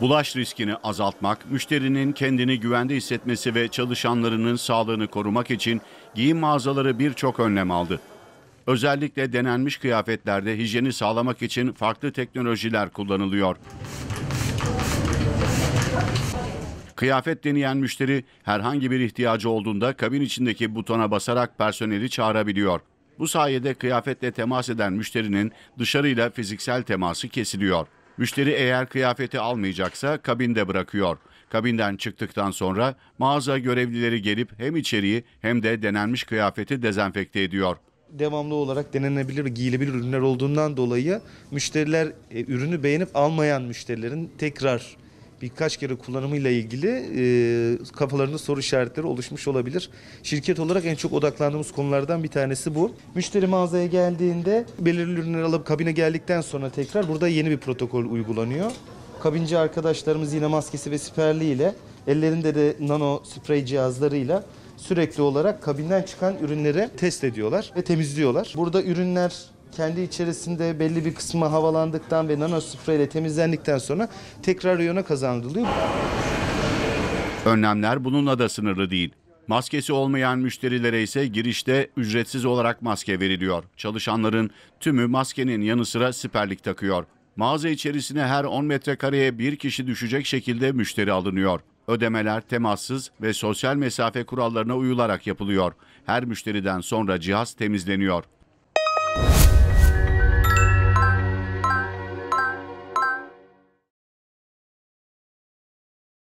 Bulaş riskini azaltmak, müşterinin kendini güvende hissetmesi ve çalışanlarının sağlığını korumak için giyim mağazaları birçok önlem aldı. Özellikle denenmiş kıyafetlerde hijyeni sağlamak için farklı teknolojiler kullanılıyor. Kıyafet deneyen müşteri herhangi bir ihtiyacı olduğunda kabin içindeki butona basarak personeli çağırabiliyor. Bu sayede kıyafetle temas eden müşterinin dışarıyla fiziksel teması kesiliyor. Müşteri eğer kıyafeti almayacaksa kabinde bırakıyor. Kabinden çıktıktan sonra mağaza görevlileri gelip hem içeriği hem de denenmiş kıyafeti dezenfekte ediyor. Devamlı olarak denenebilir ve giyilebilir ürünler olduğundan dolayı müşteriler ürünü beğenip almayan müşterilerin tekrar birkaç kere kullanımıyla ilgili kafalarında soru işaretleri oluşmuş olabilir. Şirket olarak en çok odaklandığımız konulardan bir tanesi bu. Müşteri mağazaya geldiğinde belirli ürünleri alıp kabine geldikten sonra tekrar burada yeni bir protokol uygulanıyor. Kabinci arkadaşlarımız yine maskesi ve siperliğiyle, ellerinde de nano sprey cihazlarıyla sürekli olarak kabinden çıkan ürünleri test ediyorlar ve temizliyorlar. Burada ürünler kendi içerisinde belli bir kısmı havalandıktan ve nano spreyle temizlendikten sonra tekrar reyona kazandırılıyor. Önlemler bununla da sınırlı değil. Maskesi olmayan müşterilere ise girişte ücretsiz olarak maske veriliyor. Çalışanların tümü maskenin yanı sıra siperlik takıyor. Mağaza içerisine her 10 metrekareye bir kişi düşecek şekilde müşteri alınıyor. Ödemeler temassız ve sosyal mesafe kurallarına uyularak yapılıyor. Her müşteriden sonra cihaz temizleniyor.